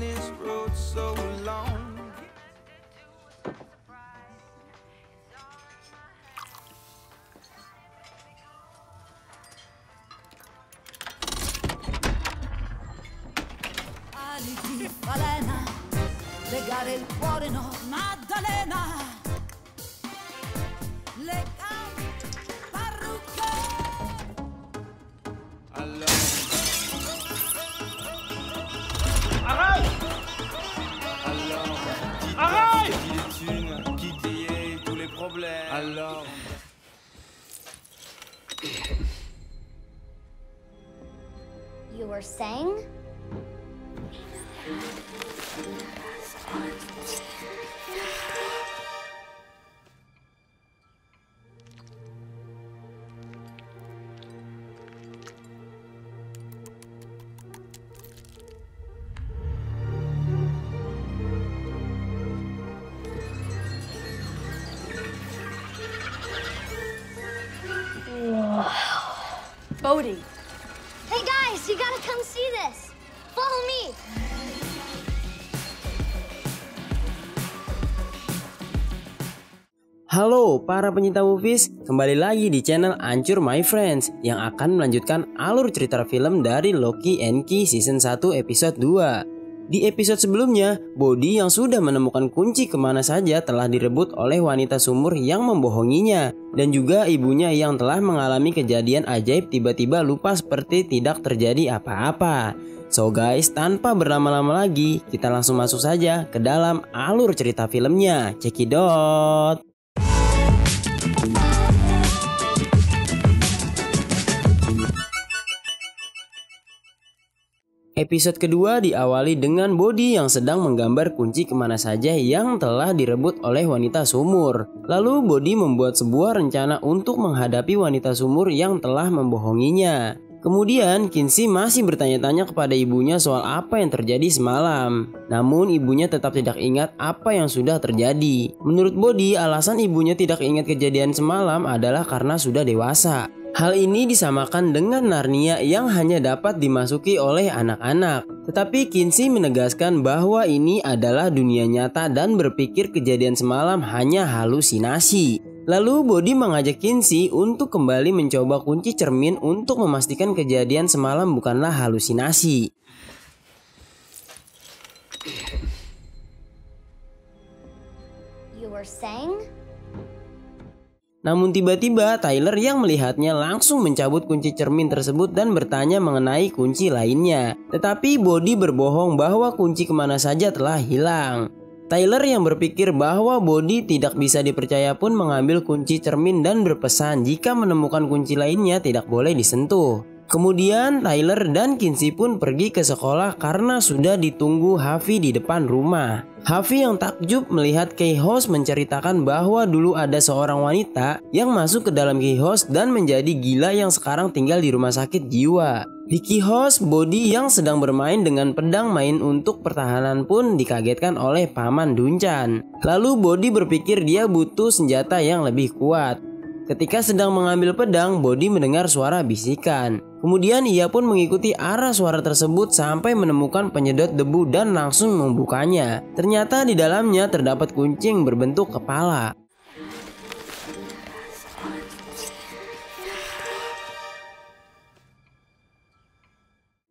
this road so long. Ali di balena, legare il cuore no, Maddalena. Alors... You were saying? Boating. Hey guys, you gotta come see this. Follow me. Halo para pencinta movies, kembali lagi di channel Ancur My Friends yang akan melanjutkan alur cerita film dari Locke & Key season 1 episode 2. Di episode sebelumnya, Bodhi yang sudah menemukan kunci kemana saja telah direbut oleh wanita sumur yang membohonginya. Dan juga ibunya yang telah mengalami kejadian ajaib tiba-tiba lupa seperti tidak terjadi apa-apa. So guys, tanpa berlama-lama lagi, kita langsung masuk saja ke dalam alur cerita filmnya. Cekidot! Episode kedua diawali dengan Bodhi yang sedang menggambar kunci kemana saja yang telah direbut oleh wanita sumur. Lalu Bodhi membuat sebuah rencana untuk menghadapi wanita sumur yang telah membohonginya. Kemudian Kinsey masih bertanya-tanya kepada ibunya soal apa yang terjadi semalam. Namun ibunya tetap tidak ingat apa yang sudah terjadi. Menurut Bodhi, alasan ibunya tidak ingat kejadian semalam adalah karena sudah dewasa. Hal ini disamakan dengan Narnia yang hanya dapat dimasuki oleh anak-anak. Tetapi Kinsey menegaskan bahwa ini adalah dunia nyata dan berpikir kejadian semalam hanya halusinasi. Lalu Bodhi mengajak Kinsey untuk kembali mencoba kunci cermin untuk memastikan kejadian semalam bukanlah halusinasi. You were saying? Namun tiba-tiba Tyler yang melihatnya langsung mencabut kunci cermin tersebut dan bertanya mengenai kunci lainnya. Tetapi Bodhi berbohong bahwa kunci kemana saja telah hilang. Tyler yang berpikir bahwa Bodhi tidak bisa dipercaya pun mengambil kunci cermin dan berpesan jika menemukan kunci lainnya tidak boleh disentuh. Kemudian Tyler dan Kinsey pun pergi ke sekolah karena sudah ditunggu Huffy di depan rumah. Huffy yang takjub melihat Key House menceritakan bahwa dulu ada seorang wanita yang masuk ke dalam Key House dan menjadi gila yang sekarang tinggal di rumah sakit jiwa. Di Key House, Bodhi yang sedang bermain dengan pedang main untuk pertahanan pun dikagetkan oleh Paman Duncan. Lalu Bodhi berpikir dia butuh senjata yang lebih kuat. Ketika sedang mengambil pedang, Bodhi mendengar suara bisikan. Kemudian ia pun mengikuti arah suara tersebut sampai menemukan penyedot debu dan langsung membukanya. Ternyata di dalamnya terdapat kucing berbentuk kepala.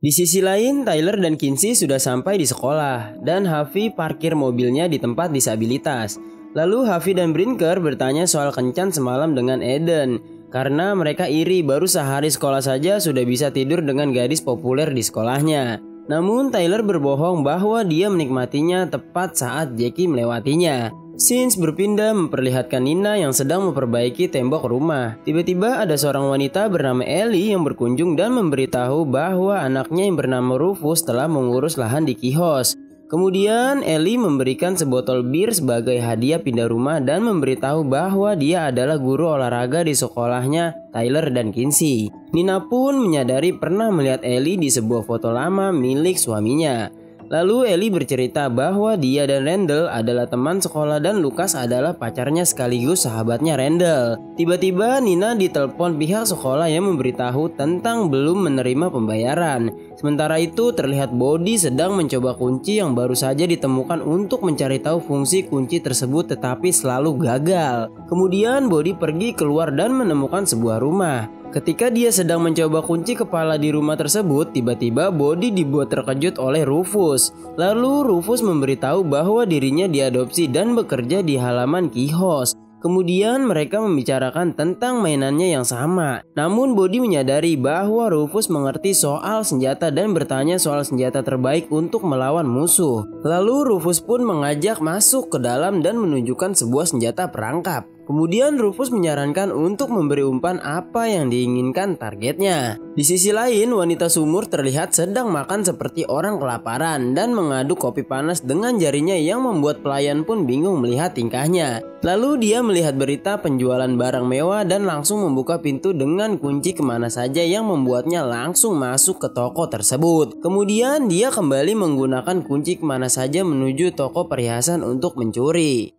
Di sisi lain, Tyler dan Kinsey sudah sampai di sekolah dan Huffy parkir mobilnya di tempat disabilitas. Lalu Huffy dan Brinker bertanya soal kencan semalam dengan Eden. Karena mereka iri baru sehari sekolah saja sudah bisa tidur dengan gadis populer di sekolahnya. Namun Tyler berbohong bahwa dia menikmatinya tepat saat Jackie melewatinya. Sins berpindah memperlihatkan Nina yang sedang memperbaiki tembok rumah. Tiba-tiba ada seorang wanita bernama Ellie yang berkunjung dan memberitahu bahwa anaknya yang bernama Rufus telah mengurus lahan di Key House. Kemudian Ellie memberikan sebotol bir sebagai hadiah pindah rumah dan memberitahu bahwa dia adalah guru olahraga di sekolahnya Tyler dan Kinsey. Nina pun menyadari pernah melihat Ellie di sebuah foto lama milik suaminya. Lalu Ellie bercerita bahwa dia dan Randall adalah teman sekolah dan Lucas adalah pacarnya sekaligus sahabatnya Randall. Tiba-tiba Nina ditelepon pihak sekolah yang memberitahu tentang belum menerima pembayaran. Sementara itu terlihat Bodhi sedang mencoba kunci yang baru saja ditemukan untuk mencari tahu fungsi kunci tersebut tetapi selalu gagal. Kemudian Bodhi pergi keluar dan menemukan sebuah rumah. Ketika dia sedang mencoba kunci kepala di rumah tersebut, tiba-tiba Bodhi dibuat terkejut oleh Rufus. Lalu Rufus memberitahu bahwa dirinya diadopsi dan bekerja di halaman Key House. Kemudian mereka membicarakan tentang mainannya yang sama. Namun Bodhi menyadari bahwa Rufus mengerti soal senjata dan bertanya soal senjata terbaik untuk melawan musuh. Lalu Rufus pun mengajak masuk ke dalam dan menunjukkan sebuah senjata perangkap. Kemudian Rufus menyarankan untuk memberi umpan apa yang diinginkan targetnya. Di sisi lain, wanita sumur terlihat sedang makan seperti orang kelaparan dan mengaduk kopi panas dengan jarinya yang membuat pelayan pun bingung melihat tingkahnya. Lalu dia melihat berita penjualan barang mewah dan langsung membuka pintu dengan kunci kemana saja yang membuatnya langsung masuk ke toko tersebut. Kemudian dia kembali menggunakan kunci kemana saja menuju toko perhiasan untuk mencuri.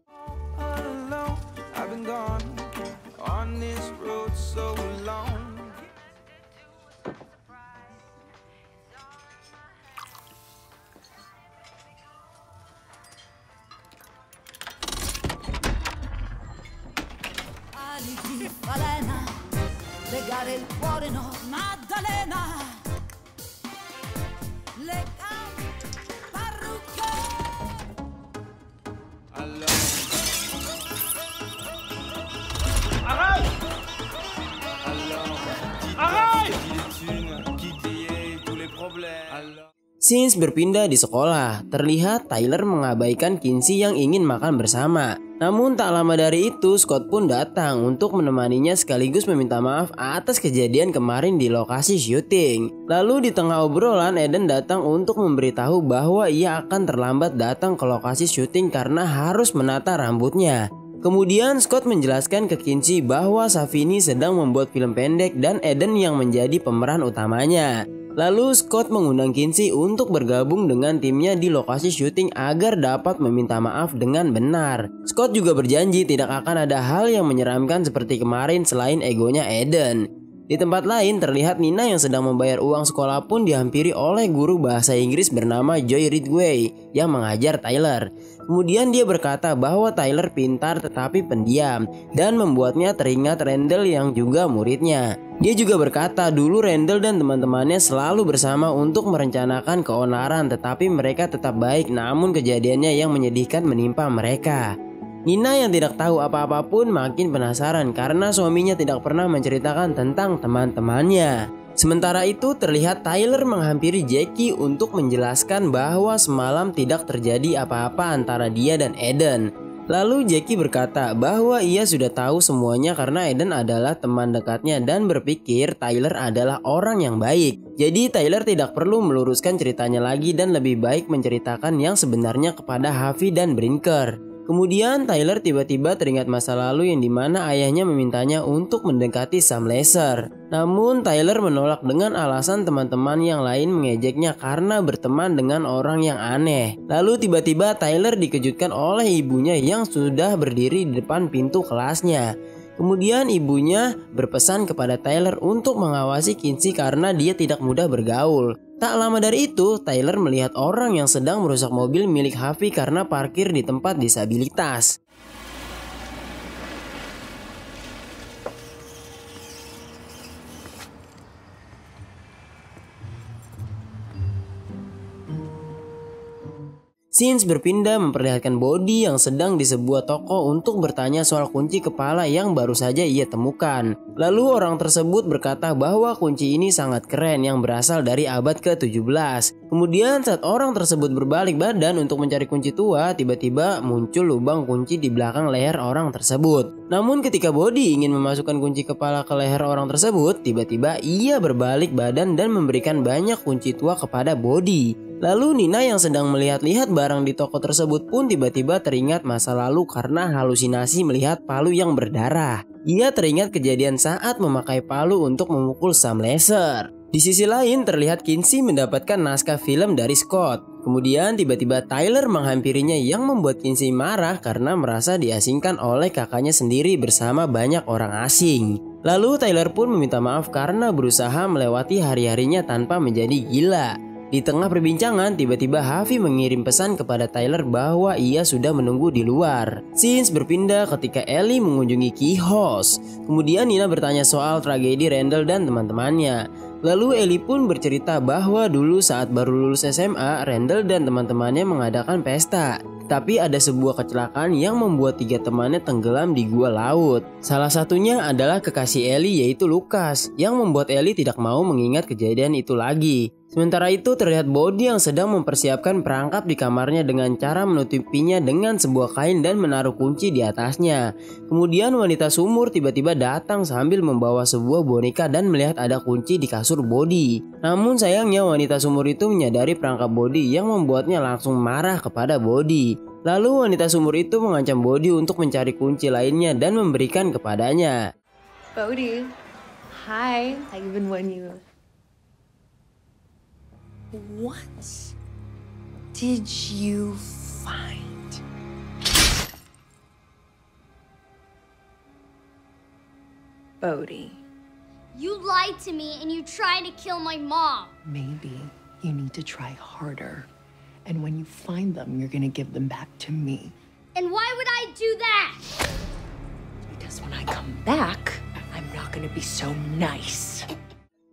Since berpindah di sekolah, terlihat Tyler mengabaikan Kinsey yang ingin makan bersama. Namun tak lama dari itu, Scott pun datang untuk menemaninya sekaligus meminta maaf atas kejadian kemarin di lokasi syuting. Lalu di tengah obrolan, Eden datang untuk memberitahu bahwa ia akan terlambat datang ke lokasi syuting karena harus menata rambutnya. Kemudian Scott menjelaskan ke Kinsey bahwa Savini sedang membuat film pendek dan Eden yang menjadi pemeran utamanya. Lalu Scott mengundang Kinsey untuk bergabung dengan timnya di lokasi syuting agar dapat meminta maaf dengan benar. Scott juga berjanji tidak akan ada hal yang menyeramkan seperti kemarin selain egonya Eden. Di tempat lain terlihat Nina yang sedang membayar uang sekolah pun dihampiri oleh guru bahasa Inggris bernama Joy Ridgway yang mengajar Tyler. Kemudian dia berkata bahwa Tyler pintar tetapi pendiam dan membuatnya teringat Randall yang juga muridnya. Dia juga berkata dulu Randall dan teman-temannya selalu bersama untuk merencanakan keonaran tetapi mereka tetap baik namun kejadiannya yang menyedihkan menimpa mereka. Nina yang tidak tahu apa-apa pun makin penasaran karena suaminya tidak pernah menceritakan tentang teman-temannya. Sementara itu terlihat Tyler menghampiri Jackie untuk menjelaskan bahwa semalam tidak terjadi apa-apa antara dia dan Eden. Lalu Jackie berkata bahwa ia sudah tahu semuanya karena Eden adalah teman dekatnya dan berpikir Tyler adalah orang yang baik. Jadi Tyler tidak perlu meluruskan ceritanya lagi dan lebih baik menceritakan yang sebenarnya kepada Harvey dan Brinker. Kemudian Tyler tiba-tiba teringat masa lalu yang dimana ayahnya memintanya untuk mendekati Sam Lesser. Namun Tyler menolak dengan alasan teman-teman yang lain mengejeknya karena berteman dengan orang yang aneh. Lalu tiba-tiba Tyler dikejutkan oleh ibunya yang sudah berdiri di depan pintu kelasnya. Kemudian ibunya berpesan kepada Tyler untuk mengawasi Kinsey karena dia tidak mudah bergaul. Tak lama dari itu, Tyler melihat orang yang sedang merusak mobil milik Harvey karena parkir di tempat disabilitas. Since berpindah memperlihatkan Bodhi yang sedang di sebuah toko untuk bertanya soal kunci kepala yang baru saja ia temukan. Lalu orang tersebut berkata bahwa kunci ini sangat keren yang berasal dari abad ke-17. Kemudian saat orang tersebut berbalik badan untuk mencari kunci tua, tiba-tiba muncul lubang kunci di belakang leher orang tersebut. Namun ketika Bodhi ingin memasukkan kunci kepala ke leher orang tersebut, tiba-tiba ia berbalik badan dan memberikan banyak kunci tua kepada Bodhi. Lalu Nina yang sedang melihat-lihat barang di toko tersebut pun tiba-tiba teringat masa lalu karena halusinasi melihat palu yang berdarah. Ia teringat kejadian saat memakai palu untuk memukul Sam Lesser. Di sisi lain, terlihat Kinsey mendapatkan naskah film dari Scott. Kemudian tiba-tiba Tyler menghampirinya yang membuat Kinsey marah karena merasa diasingkan oleh kakaknya sendiri bersama banyak orang asing. Lalu Tyler pun meminta maaf karena berusaha melewati hari-harinya tanpa menjadi gila. Di tengah perbincangan, tiba-tiba Harvey mengirim pesan kepada Tyler bahwa ia sudah menunggu di luar. Scenes berpindah ketika Ellie mengunjungi Key House. Kemudian Nina bertanya soal tragedi Randall dan teman-temannya. Lalu Ellie pun bercerita bahwa dulu saat baru lulus SMA, Randall dan teman-temannya mengadakan pesta. Tapi ada sebuah kecelakaan yang membuat tiga temannya tenggelam di gua laut. Salah satunya adalah kekasih Ellie yaitu Lucas, yang membuat Ellie tidak mau mengingat kejadian itu lagi. Sementara itu terlihat Bodhi yang sedang mempersiapkan perangkap di kamarnya dengan cara menutupinya dengan sebuah kain dan menaruh kunci di atasnya. Kemudian wanita sumur tiba-tiba datang sambil membawa sebuah boneka dan melihat ada kunci di kasur Bodhi. Namun sayangnya wanita sumur itu menyadari perangkap Bodhi yang membuatnya langsung marah kepada Bodhi. Lalu wanita sumur itu mengancam Bodhi untuk mencari kunci lainnya dan memberikan kepadanya. Bodhi, hi, I've been wanting you. What did you find? Bodhi. You lied to me and you tried to kill my mom. Maybe you need to try harder. And when you find them, you're gonna give them back to me. And why would I do that? Because when I come back, I'm not gonna be so nice.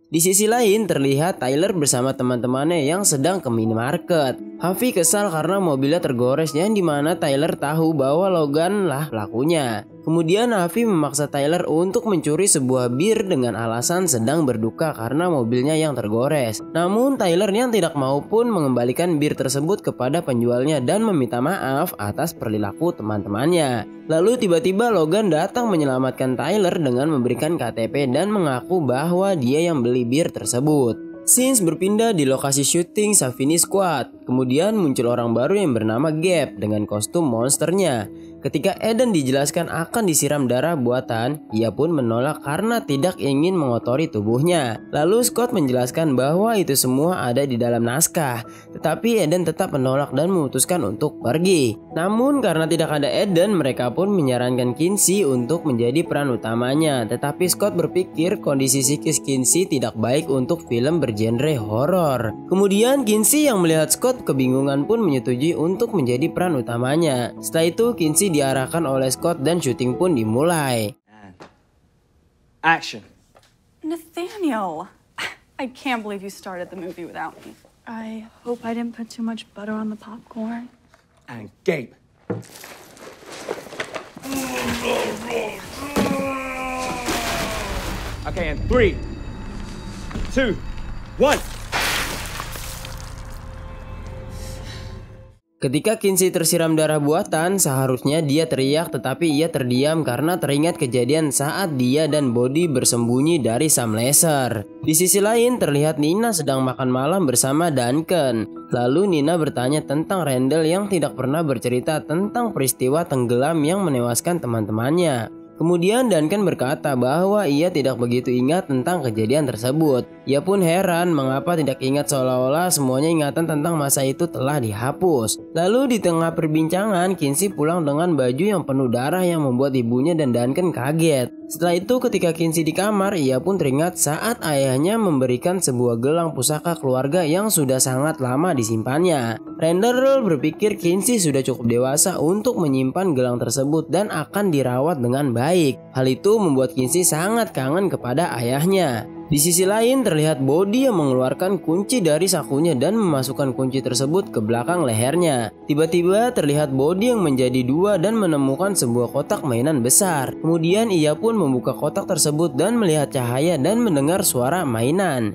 Di sisi lain, terlihat Tyler bersama teman-temannya yang sedang ke minimarket. Harvey kesal karena mobilnya tergores yang dimana Tyler tahu bahwa Logan lah pelakunya. Kemudian Harvey memaksa Tyler untuk mencuri sebuah bir dengan alasan sedang berduka karena mobilnya yang tergores. Namun Tyler yang tidak mau pun mengembalikan bir tersebut kepada penjualnya dan meminta maaf atas perilaku teman-temannya. Lalu tiba-tiba Logan datang menyelamatkan Tyler dengan memberikan KTP dan mengaku bahwa dia yang beli bir tersebut. Scenes berpindah di lokasi syuting Savini Squad. Kemudian muncul orang baru yang bernama Gap dengan kostum monsternya. Ketika Eden dijelaskan akan disiram darah buatan, ia pun menolak karena tidak ingin mengotori tubuhnya. Lalu Scott menjelaskan bahwa itu semua ada di dalam naskah. Tetapi Eden tetap menolak dan memutuskan untuk pergi. Namun karena tidak ada Eden, mereka pun menyarankan Kinsey untuk menjadi peran utamanya. Tetapi Scott berpikir kondisi psikis Kinsey tidak baik untuk film bergenre horor. Kemudian Kinsey yang melihat Scott kebingungan pun menyetujui untuk menjadi peran utamanya. Setelah itu Kinsey diarahkan oleh Scott dan syuting pun dimulai. Action. Nathaniel, I can't believe you started the movie without me. I hope I didn't put too much butter on the popcorn. And Gabe. Okay, and 3, 2, 1. Ketika Kinsey tersiram darah buatan, seharusnya dia teriak tetapi ia terdiam karena teringat kejadian saat dia dan Bodhi bersembunyi dari Sam Lesser. Di sisi lain, terlihat Nina sedang makan malam bersama Duncan. Lalu Nina bertanya tentang Randall yang tidak pernah bercerita tentang peristiwa tenggelam yang menewaskan teman-temannya. Kemudian Duncan berkata bahwa ia tidak begitu ingat tentang kejadian tersebut. Ia pun heran mengapa tidak ingat seolah-olah semuanya ingatan tentang masa itu telah dihapus. Lalu di tengah perbincangan, Kinsey pulang dengan baju yang penuh darah yang membuat ibunya dan Duncan kaget. Setelah itu ketika Kinsey di kamar, ia pun teringat saat ayahnya memberikan sebuah gelang pusaka keluarga yang sudah sangat lama disimpannya. Randall berpikir Kinsey sudah cukup dewasa untuk menyimpan gelang tersebut dan akan dirawat dengan baik. Hal itu membuat Kinsey sangat kangen kepada ayahnya. Di sisi lain terlihat Bodhi yang mengeluarkan kunci dari sakunya dan memasukkan kunci tersebut ke belakang lehernya. Tiba-tiba terlihat Bodhi yang menjadi dua dan menemukan sebuah kotak mainan besar. Kemudian ia pun membuka kotak tersebut dan melihat cahaya dan mendengar suara mainan.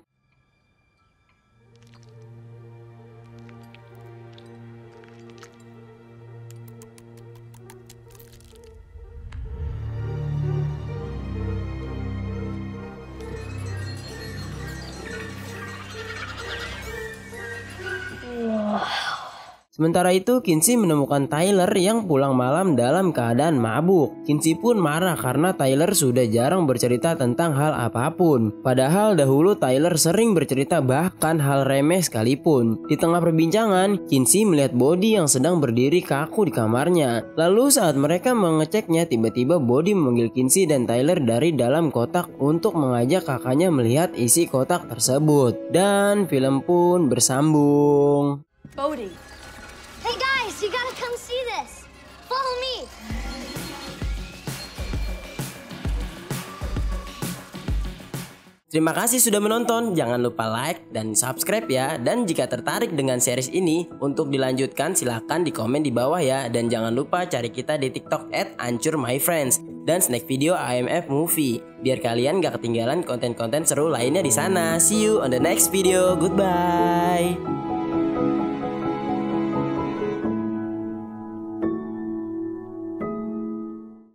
Sementara itu, Kinsey menemukan Tyler yang pulang malam dalam keadaan mabuk. Kinsey pun marah karena Tyler sudah jarang bercerita tentang hal apapun. Padahal dahulu Tyler sering bercerita bahkan hal remeh sekalipun. Di tengah perbincangan, Kinsey melihat Body yang sedang berdiri kaku di kamarnya. Lalu saat mereka mengeceknya, tiba-tiba Body memanggil Kinsey dan Tyler dari dalam kotak untuk mengajak kakaknya melihat isi kotak tersebut. Dan film pun bersambung. Body. Hey guys, you gotta come see this. Follow me. Terima kasih sudah menonton, jangan lupa like dan subscribe ya. Dan jika tertarik dengan series ini untuk dilanjutkan silahkan di komen di bawah ya. Dan jangan lupa cari kita di TikTok @AncurMyFriends dan snack video AMF Movie. Biar kalian gak ketinggalan konten-konten seru lainnya di sana. See you on the next video, goodbye.